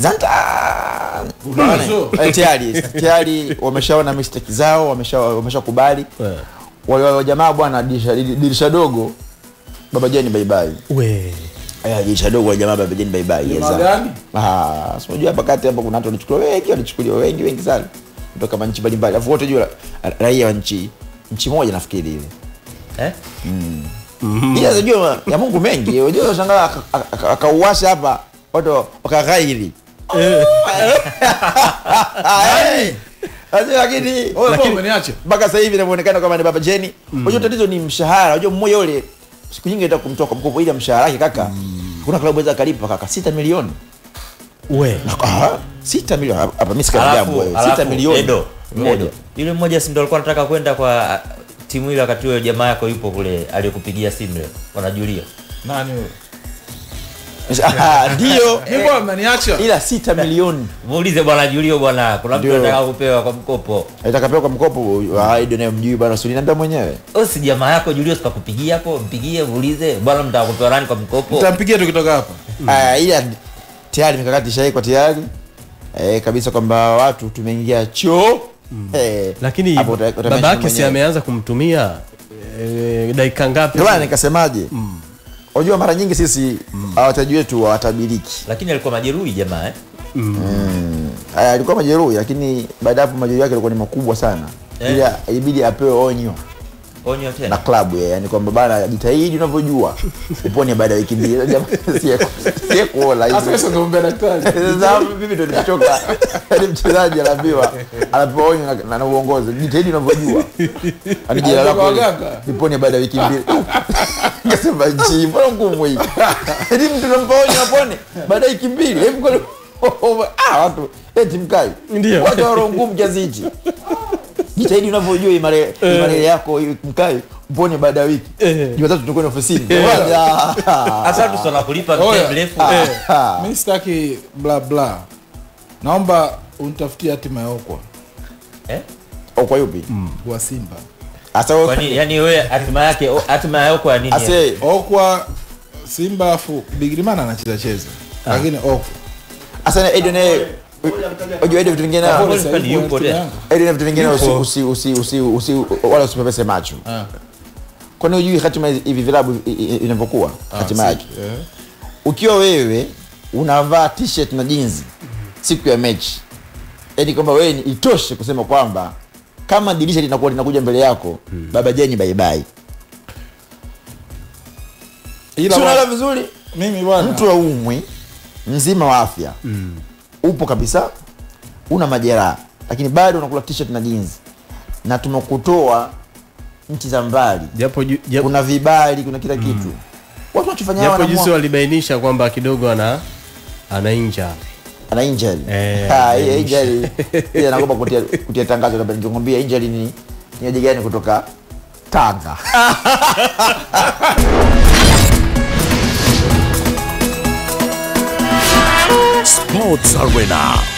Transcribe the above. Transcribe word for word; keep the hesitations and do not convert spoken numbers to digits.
Zanta tayari tayari wameshaona mistake zao, wamesha wameshakubali wale wale jamaa bwana dirisha dogo baba jeni bye bye we aya dirisha dogo jamaa baba jeni bye bye yes gani ah unajua hapa kati hapa kuna watu wanachukuliwa wengi wanachukuliwa wengi wengi sana kutoka manchi mbalimbali alafu wote jua raia wa nchi nchi moja nafikiri ile eh mm hiyo unajua ya Mungu mengi unajua unashangaa akauasha hapa watu wakagairi. Yaani aje lakini wewe umeniacha mpaka sasa hivi inaonekana kama ni baba Jeni. Unajua tatizo ni mshahara. Unajua mmoja yule siku nyingi anataka kumtoka mkopo ile mshahara yake kaka. Kuna klabu inaweza kalipa kaka sita milioni. Wewe. Ah sita milioni hapa mimi sika jambo wewe. sita milioni. Mmoja. Yule mmoja si ndio alikuwa anataka kwenda kwa timu ile wakati yule jamaa yako yupo kule aliyokupigia simu leo. Wanajulia. Nani wewe? Ndio mimi ameniacha ila sita milioni. Muulize bwana Julio bwana, kuna mtu anataka kupewa kwa mkopo. Anataka kupewa kwa mkopo, haidi naye mjui bwana Suli nambia mwenyewe. Wewe si jamaa yako Julio sikakupigia hapo, mpigie muulize bwana mtaka kupewa nani kwa mkopo. Nitampigia tukitoka hapa. Ah ila tayari mikakati shai kwa tayari. Eh kabisa kwamba watu tumeingia choo. Eh lakini baba yake si ameanza kumtumia dakika ngapi? Bwana nikasemaje? Unajua mara nyingi sisi hawataji wetu watabiriki. Lakini alikuwa majeruhi jamaa eh. Mm. Haya alikuwa majeruhi lakini baada hapo majeruhi yake yalikuwa ni makubwa sana. Ila ibidi apewe onyo. Onyo tena. Na klabu yeye yani kwamba bana jitahidi unavyojua. Upone baada ya wiki mbili jamaa si kuola hizo. Sasa sasa ngombe daktari. Sasa mimi ndo nilichoka. Ni mchezaji anaambiwa anapewa onyo na uongozi. Jitahidi unavyojua. Anijia hapo. Upone baada ya wiki mbili. Ngesema nchi mbona ngumu hii? Hadi mtu anamponya hapoone baada ya kimbili. Hebu kwa ah watu eti mkai. Ndio. Watu wao ngumu kiasi hichi. Jitahidi unavyojua imare imare yako mkai upone baada ya wiki. Jumatatu tutakuwa ofisini. Hata tu sana kulipa mteja mrefu. Mimi sitaki bla bla. Naomba unitafutie hatima yako. Eh? Au kwa yupi? Kwa Simba. Asa kwani yani wewe hatima yake hatima yao kwa nini? Ase Okwa Simba afu Bigrimana anacheza cheza. Lakini Okwa. Asa na Edone unajua Edone vitu vingine na yupo tena. Edone vitu vingine usi usi usi usi wala usipepese macho. Ah. Kwani unajui hatima hivi vilabu inavyokuwa hatima yake. Ukiwa wewe unavaa t-shirt na jeans siku ya mechi. Yaani kwamba wewe ni itoshe kusema kwamba kama dirisha linakuwa linakuja mbele yako hmm. Baba Jeni bye bye. Ila sio vizuri mimi bwana. Mtu wa umwi mzima wa afya. Mm. Upo kabisa una majeraha lakini bado unakula t-shirt na jeans. Na tumekutoa nchi za mbali. Japo kuna vibali kuna kila kitu. Mm. Watu wanachofanya hapo jinsi walibainisha kwamba kidogo ana ana injury. Ana injury. Ah, injury. Yeye anaomba kutia kutia tangazo labda ningemwambia injury ni niaje gani kutoka Tanga. Sports Arena.